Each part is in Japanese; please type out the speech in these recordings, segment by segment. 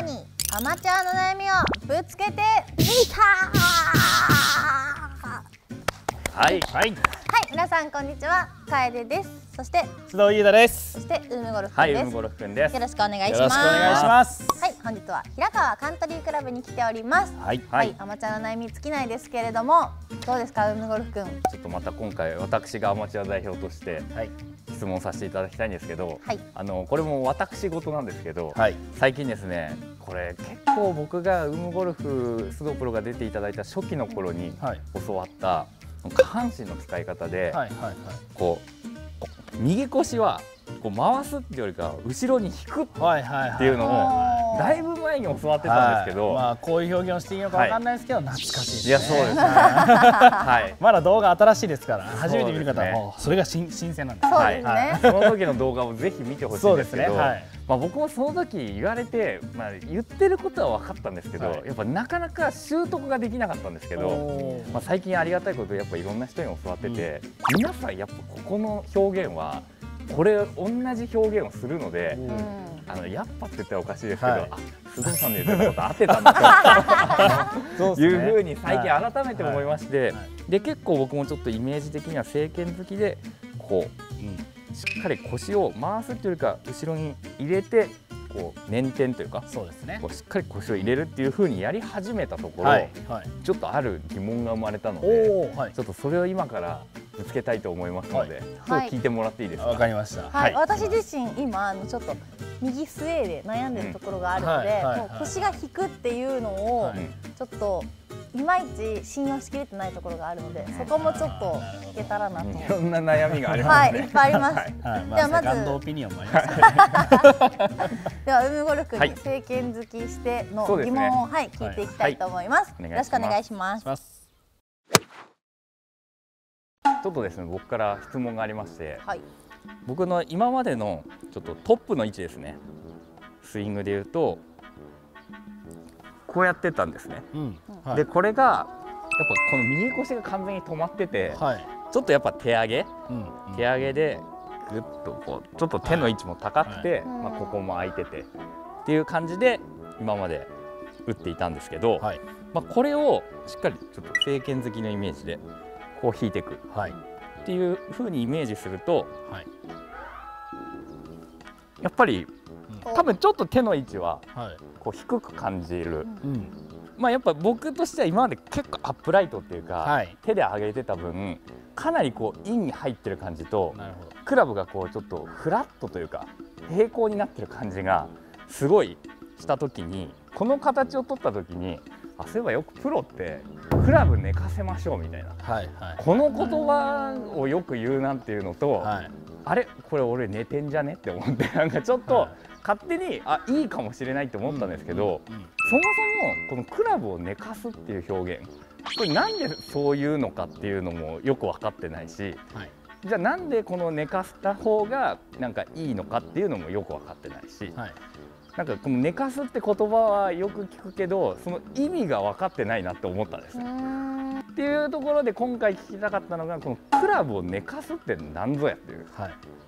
ーにアマチュアの悩みをぶつけてみた。はいはい、皆さんこんにちは、楓です。そして須藤優太です。そしてウムゴルフ君です。ウムゴルフ君です。よろしくお願いします。よろしくお願いします。はい、本日は平川カントリークラブに来ております。はいはい、アマチュアの悩み尽きないですけれども、どうですかウムゴルフ君。ちょっとまた今回私がアマチュア代表として。はい。質問させていただきたいんですけど、はい、これも私事なんですけど、はい、最近ですね、これ結構僕がウムゴルフ須藤プロが出ていただいた初期の頃に教わった下半身の使い方で、こう右腰はこう回すっていうよりか後ろに引くっていうのをだいぶ前に教わってたんですけど、まあこういう表現をしていいのかわかんないですけど、懐かしいですね。いやそうですね。はい。まだ動画新しいですから、初めて見る方はもうそれが新鮮なんです。そうですね。その時の動画をぜひ見てほしいんですけど、まあ僕もその時言われて、まあ言ってることは分かったんですけど、やっぱなかなか習得ができなかったんですけど、まあ最近ありがたいことやっぱいろんな人に教わってて、皆さんやっぱここの表現は。これ同じ表現をするので、やっぱって言ったらおかしいですけど、あ、須藤さんの言ってたこと合ってたんだというふうに最近改めて思いまして、で結構僕もちょっとイメージ的には正拳突きでこうしっかり腰を回すというよりか後ろに入れてこう捻転というか、そうですね、こうしっかり腰を入れるっていうふうにやり始めたところ、ちょっとある疑問が生まれたので、ちょっとそれを今からぶつけたいと思いますので、今日聞いてもらっていいですか。わかりました。はい、私自身今ちょっと右スウェーで悩んでるところがあるので、もう腰が引くっていうのをちょっといまいち信用しきれてないところがあるので、そこもちょっといけたらなと。いろんな悩みがありますね。はい、いっぱいあります。ではまずセカンドオピニオンもあります。ではウムゴルフ君、正拳突きしての疑問を聞いていきたいと思います。よろしくお願いします。ちょっとですね、僕から質問がありまして、はい、僕の今までのちょっとトップの位置ですね、スイングでいうとこうやってたんですね、でこれがやっぱこの右腰が完全に止まってて、はい、ちょっとやっぱ手上げ、手上げでぐっとこうちょっと手の位置も高くて、まあ、ここも空いててっていう感じで今まで打っていたんですけど、まあ、これをしっかりちょっと正拳突きのイメージで。こう引いていく、っていう風にイメージすると、やっぱり多分ちょっと手の位置はこう低く感じる、まあやっぱ僕としては今まで結構アップライトっていうか、手で上げてた分かなりこうインに入ってる感じと、クラブがこうちょっとフラットというか平行になってる感じがすごいした時に、この形を取った時に。あ、そういえばよくプロってクラブ寝かせましょうみたいな、この言葉をよく言うなんていうのと、あれこれ俺寝てんじゃねって思って、なんかちょっと勝手にあいいかもしれないって思ったんですけど、そもそもこのクラブを寝かすっていう表現、これなんでそういうのかっていうのもよく分かってないし、じゃあなんでこの寝かせた方がなんかいいのかっていうのもよく分かってないし。なんかこの寝かすって言葉はよく聞くけど、その意味が分かってないなって思ったんですよ。っていうところで今回聞きたかったのが、このクラブを寝かすって何ぞやっていう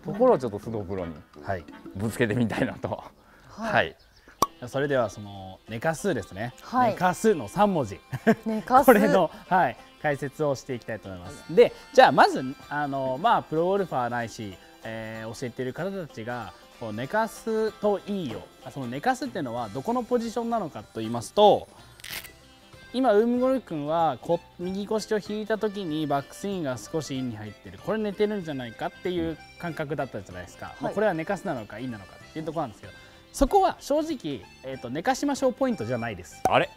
ところをちょっと須藤プロにぶつけてみたいなと。それではその寝かすですね、寝かすの3文字これの、解説をしていきたいと思います。でじゃあまずプロゴルファーないし、教えている方たちが寝かすといいよ、その寝かすっていうのはどこのポジションなのかと言いますと、今ウムゴルフ君は右腰を引いた時にバックスイングが少しインに入ってる、これ寝てるんじゃないかっていう感覚だったじゃないですか、これは寝かすなのかインなのかっていうところなんですけど、そこは正直、寝かしましょうポイントじゃないです。あれ、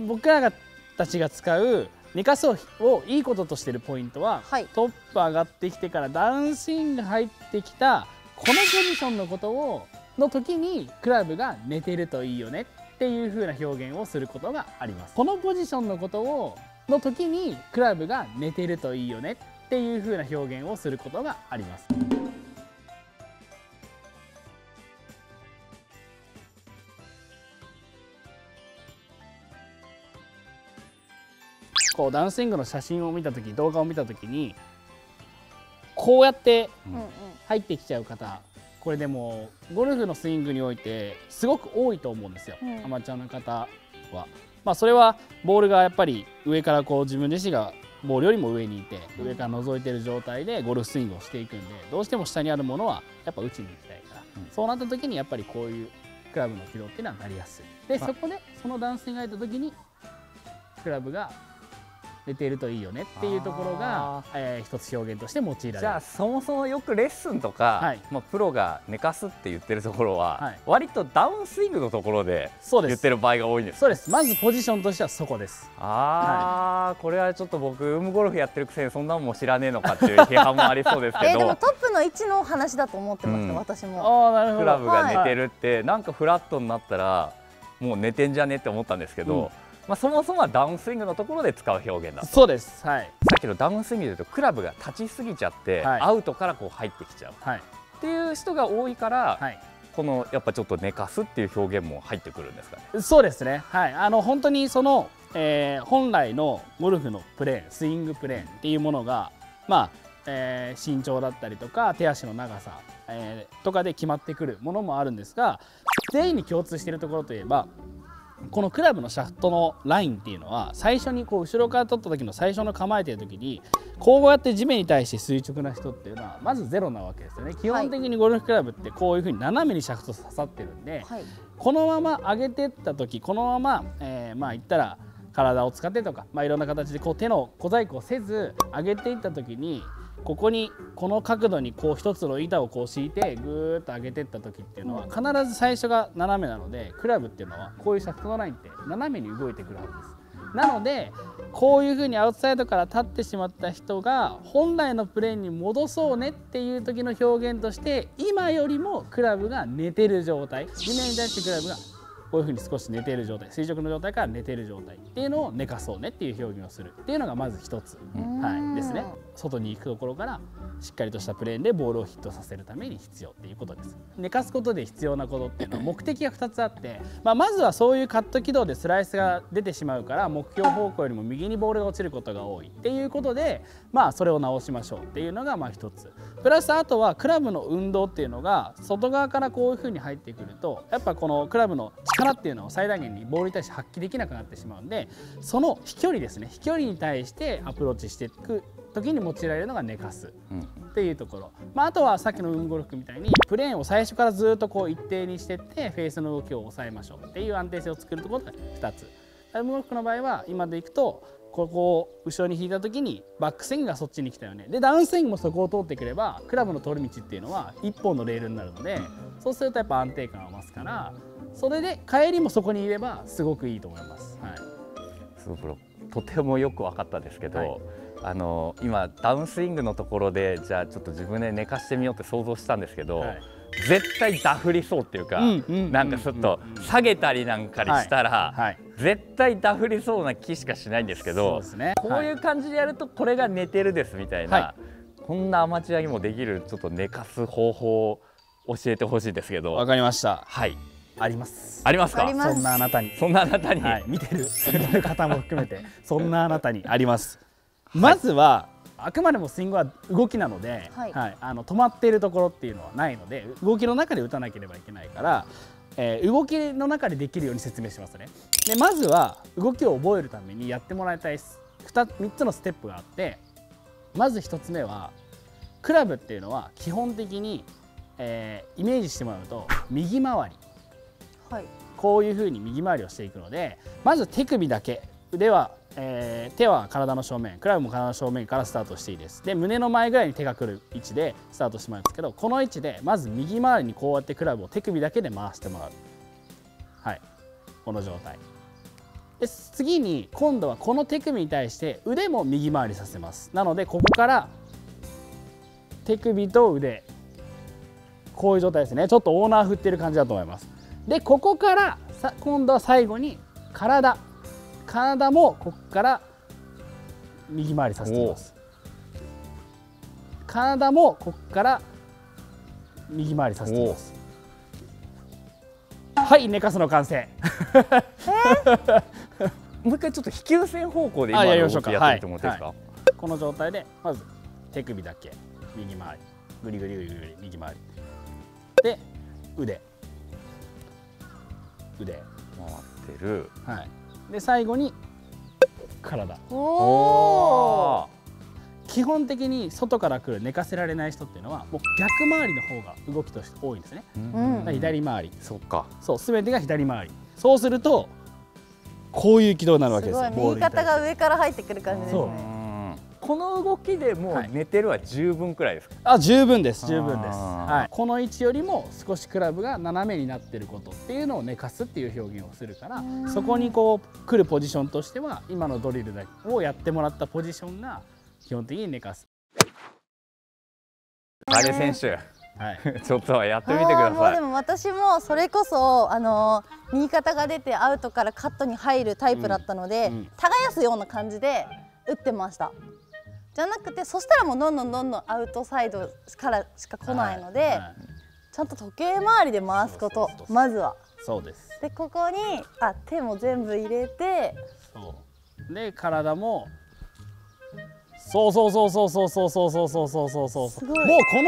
僕らたちが使う寝かすをいいこととしてるポイントは、トップ上がってきてからダウンスイング入ってきたこのポジションのことをの時にクラブが寝てるといいよねっていう風な表現をすることがあります。このポジションのことをの時にクラブが寝てるといいよねっていう風な表現をすることがあります。こうダウンスイングの写真を見た時、動画を見た時にこうやって入ってきちゃう方、これでもゴルフのスイングにおいてすごく多いと思うんですよ、アマチュアの方は。まあ、それはボールがやっぱり上からこう自分自身がボールよりも上にいて上から覗いている状態でゴルフスイングをしていくんで、どうしても下にあるものはやっぱ打ちに行きたいから、そうなった時にやっぱりこういうクラブの軌道っていうのはなりやすい。で、そこでその男性がいた時にクラブが出ているといいよねっていうところが、一つ表現として用いられる。じゃあそもそもよくレッスンとか、まあ、プロが寝かすって言ってるところは、割とダウンスイングのところで言ってる場合が多いんです。そうです、まずポジションとしてはそこです。これはちょっと僕ウームゴルフやってるくせにそんなのも知らねえのかっていう批判もありそうですけどでもトップの位置の話だと思ってました、私も。クラブが寝てるって、なんかフラットになったらもう寝てんじゃねって思ったんですけど、まあ、そもそもはダウンスイングのところで使う表現だと。そうです、さっきのダウンスイングでいうとクラブが立ちすぎちゃって、アウトからこう入ってきちゃう、っていう人が多いから、このやっぱちょっと寝かすっていう表現も入ってくるんですかね。そうですね、本当にその、本来のゴルフのプレーン、スイングプレーンっていうものが、まあ身長だったりとか手足の長さ、とかで決まってくるものもあるんですが、全員に共通しているところといえば、このクラブのシャフトのラインっていうのは最初にこう後ろから取った時の最初の構えてる時にこうやって地面に対して垂直な人っていうのはまずゼロなわけですよね。基本的にゴルフクラブってこういうふうに斜めにシャフト刺さってるんで、このまま上げてった時、このまままあいったら体を使ってとか、まあいろんな形でこう手の小細工をせず上げていった時に、ここにこの角度にこう一つの板をこう敷いてぐーっと上げていった時っていうのは必ず最初が斜めなので、クラブっていうのはこういうシャフトのラインって斜めに動いてくるはずです。なのでこういうふうにアウトサイドから立ってしまった人が本来のプレーンに戻そうねっていう時の表現として、今よりもクラブが寝てる状態、地面に対してクラブがこういうふうに少し寝ている状態、垂直の状態から寝ている状態っていうのを寝かそうねっていう表現をするっていうのがまず一つ、ですね。外に行くところからしっかりとしたプレーンでボールをヒットさせるために必要っていうことです。寝かすことで必要なことっていうのは目的が2つあって、まずはそういうカット軌道でスライスが出てしまうから目標方向よりも右にボールが落ちることが多いっていうことで、それを直しましょうっていうのが一つ。プラスあとはクラブの運動っていうのが外側からこういうふうに入ってくると、やっぱこのクラブの力っていうのを最大限にボールに対して発揮できなくなってしまうんで、その飛距離ですね、飛距離に対してアプローチしていく時に用いられるのが寝かすっていうところ、あとはさっきのウームゴルフみたいにプレーンを最初からずっとこう一定にしていってフェースの動きを抑えましょうっていう安定性を作るところが2つ。ウームゴルフの場合は今でいくとここを後ろに引いた時にバックスイングがそっちに来たよね、でダウンスイングもそこを通ってくればクラブの通り道っていうのは1本のレールになるので、そうするとやっぱ安定感が増すから、それで帰りもそこにいればすごくいいと思います。すごくとてもよく分かったですけど、今ダウンスイングのところでじゃあちょっと自分で寝かしてみようって想像したんですけど、絶対ダフりそうっていうか、なんかちょっと下げたりなんかにしたら絶対ダフりそうな気しかしないんですけど、こういう感じでやるとこれが寝てるですみたいな、こんなアマチュアにもできるちょっと寝かす方法を教えてほしいですけど。わかりました。あります。ありますか。そんなあなたに。そんなあなたに。見てる方も含めて、そんなあなたにあります。まずは、あくまでもスイングは動きなので、止まっているところっていうのはないので、動きの中で打たなければいけないから、動きの中でできるように説明しますね。で、まずは動きを覚えるためにやってもらいたい3つのステップがあって、まず1つ目はクラブっていうのは基本的に、イメージしてもらうと右回り。こういうふうに右回りをしていくので、まず手首だけでは、手は体の正面、クラブも体の正面からスタートしていいです。で、胸の前ぐらいに手がくる位置でスタートしてもらうんですけど、この位置でまず右回りにこうやってクラブを手首だけで回してもらう、この状態で、次に今度はこの手首に対して腕も右回りさせます。なのでここから手首と腕、こういう状態ですね。ちょっとオーナー振ってる感じだと思います。で、ここから今度は最後に体もここから右回りさせています。体もここから右回りさせています。はい、寝かすの完成。もう一回ちょっと飛球線方向で今の動きやってみてもらっていいですか。この状態でまず手首だけ右回り、ぐりぐりぐりぐり右回り、で腕回ってる、はい、で最後に体。おー、基本的に外から来る寝かせられない人っていうのはもう逆回りの方が動きとして多いんですね、うん、左回り。そうか、そう、全てが左回り。そうするとこういう軌道になるわけですよ。右肩が上から入ってくる感じですね。この動きでもう寝てるは十分くらいですか？はい、あ、十分です、十分です、はい、この位置よりも少しクラブが斜めになってることっていうのを寝かすっていう表現をするから、そこにこう来るポジションとしては今のドリルをやってもらったポジションが基本的に寝かす。あれ選手、はい、ちょっとやってみてください。もうでも私もそれこそ右肩が出てアウトからカットに入るタイプだったので、耕すような感じで打ってました。じゃなくて、そしたらもうどんどんアウトサイドからしか来ないので、はいはい、ちゃんと時計回りで回すこと、まずは。そうです。でここに手も全部入れて、そうで体も。そう、もうこの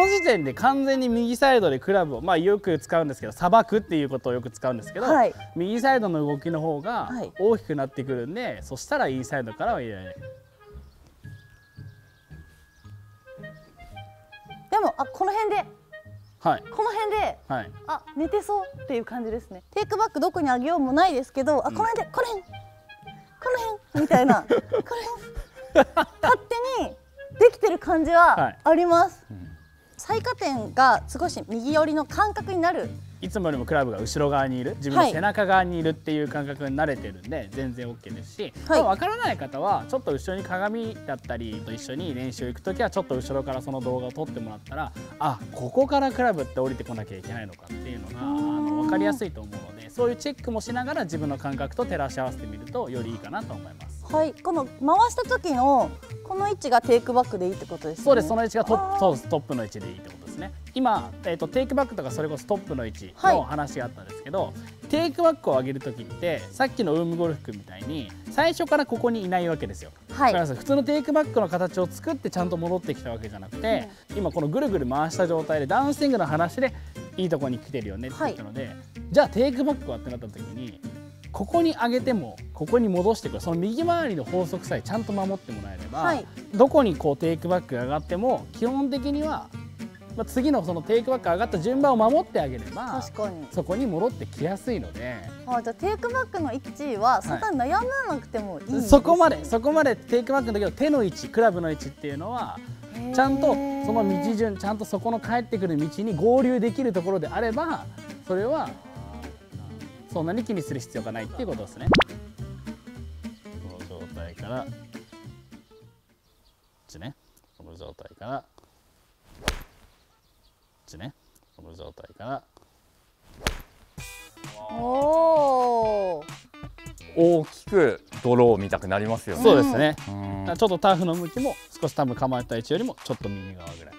時点で完全に右サイドでクラブをよく使うんですけど、さばくっていうことをよく使うんですけど、はい、右サイドの動きの方が大きくなってくるんで、はい、そしたらインサイドからは入れない。でもこの辺で、はい、この辺で、はい、寝てそうっていう感じですね。テイクバックどこに上げようもないですけど、この辺で、この辺みたいなこの辺勝手にできてる感じはあります。はい、最下点が少し右寄りの感覚になる。いつもよりもクラブが後ろ側にいる、自分の背中側にいるっていう感覚に慣れてるんで全然 OK ですし、はい、分からない方はちょっと後ろに鏡だったりと一緒に練習行く時はちょっと後ろからその動画を撮ってもらったら、ここからクラブって降りてこなきゃいけないのかっていうのが分かりやすいと思うので、そういうチェックもしながら自分の感覚と照らし合わせてみるとよりいいかなと思います。はい、この回した時のこの位置がテイクバックでいいってことですね。そうです、その位置がトップの位置でいいってことですね。今、テイクバックとかそれこそトップの位置の話があったんですけど、はい、テイクバックを上げる時ってさっきのウームゴルフ君みたいに最初からここにいないわけですよ。はい、だから普通のテイクバックの形を作ってちゃんと戻ってきたわけじゃなくて、今このぐるぐる回した状態でダウンスイングの話でいいとこに来てるよねって言ったので、はい、じゃあテイクバックはってなった時に。ここに上げてもここに戻してくる、その右回りの法則さえちゃんと守ってもらえれば、はい、どこにこうテイクバックが上がっても基本的には、次のそのテイクバック上がった順番を守ってあげればそこに戻ってきやすいので、じゃあテイクバックの位置はそんな悩まなくてもいいんですね。そこまでテイクバックの時の手の位置、クラブの位置っていうのはちゃんとその道順、ちゃんとそこの帰ってくる道に合流できるところであれば、それはそんなに気にする必要がないっていうことですね。この状態からこっちね、この状態からこっちね、この状態から大きくドローを見たくなりますよね。そうですね。ちょっとターフの向きも少し多分構えた位置よりもちょっと右側ぐらい、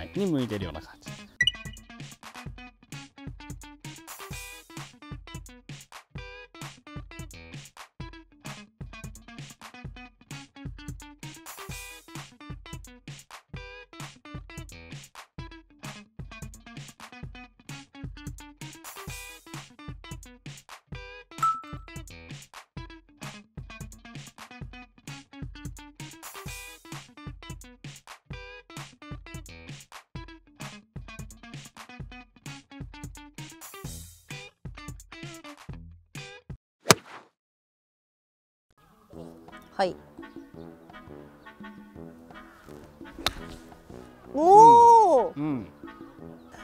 はい、に向いてるような感じ。はい、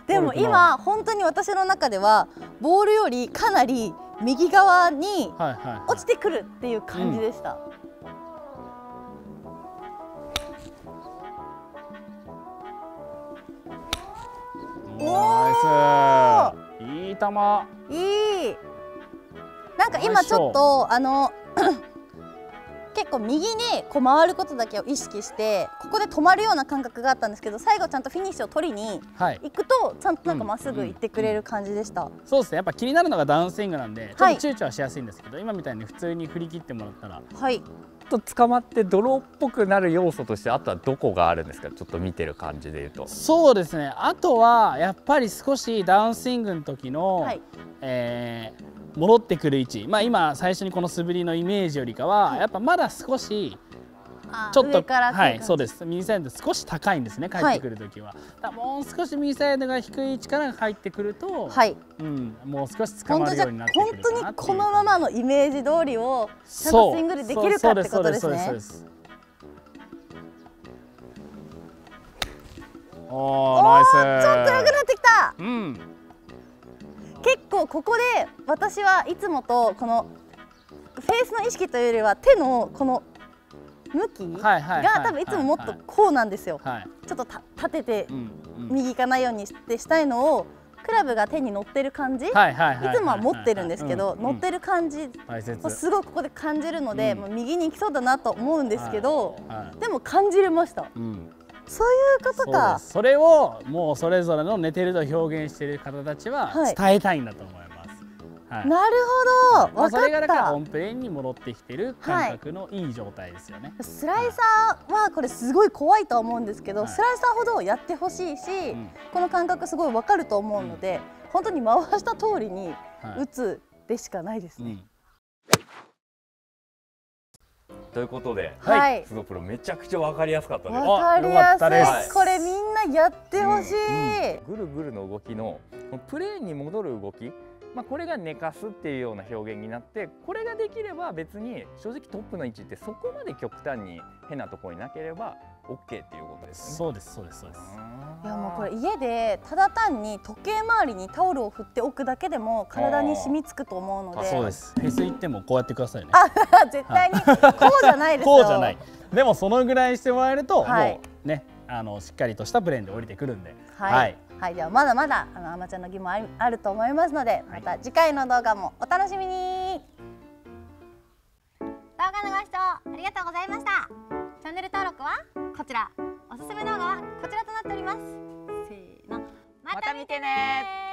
でも今本当に私の中ではボールよりかなり右側に落ちてくるっていう感じでした。ナイス、いい球、いい。なんか今ちょっと結構右にこう回ることだけを意識してここで止まるような感覚があったんですけど、最後ちゃんとフィニッシュを取りに行くとちゃんとなんかまっすぐ行ってくれる感じでした。そうですね、やっぱ気になるのがダウンスイングなんでちょっと躊躇はしやすいんですけど、今みたいに普通に振り切ってもらったら、はい、と捕まって泥っぽくなる要素としてあとはどこがあるんですか？ちょっと見てる感じで言うと。そうですね、あとはやっぱり少しダウンスイングの時の、はい、戻ってくる位置、まあ、今最初にこの素振りのイメージよりかは、はい、やっぱまだ少しちょっとはいそうです、右サイド少し高いんですね、帰ってくるときは、はい、もう少し右サイドが低い位置から入ってくると、はい、うん、もう少し捕まるようになってくるかな。本当にこのままのイメージ通りをちゃんとスイングでできるかってことですね。おー、ナイス。ちょっと良くなってきた。うん、結構ここで私はいつもとこのフェースの意識というよりは手のこの向きが多分いつももっとこうなんですよ。ちょっと立てて右行かないようにしてしたいのをクラブが手に乗ってる感じ、いつもは持ってるんですけど乗ってる感じをすごくここで感じるので、右に行きそうだなと思うんですけど、でも感じれました。そういうことか。それをもうそれぞれの寝てると表現している方たちは伝えたいんだと思います。なるほど、わかった。それがだからオンプレーンに戻ってきてる感覚のいい状態ですよね。スライサーはこれすごい怖いと思うんですけど、スライサーほどやってほしいし、この感覚すごいわかると思うので、本当に回した通りに打つでしかないですね。ということで、スゴプロめちゃくちゃわかりやすかったです。わかりやすい。これみんなやってほしい。ぐるぐるの動きのプレーンに戻る動き。まあこれが寝かすっていうような表現になって、これができれば別に正直トップの位置ってそこまで極端に変なところになければ OK っていうことですね。そうですそうですそうです。いやもうこれ家でただ単に時計回りにタオルを振っておくだけでも体に染み付くと思うので。あ、そうです。フェス行ってもこうやってくださいね。あ、絶対にこうじゃないですよ。こうじゃない。でもそのぐらいしてもらえると、はい、もうね、しっかりとしたプレーンで降りてくるんで。はい、はい、はい、ではまだまだアマちゃんの疑問あると思いますので、また次回の動画もお楽しみに。動画のご視聴ありがとうございました。チャンネル登録はこちら、おすすめ動画はこちらとなっております。せーの、また見てね。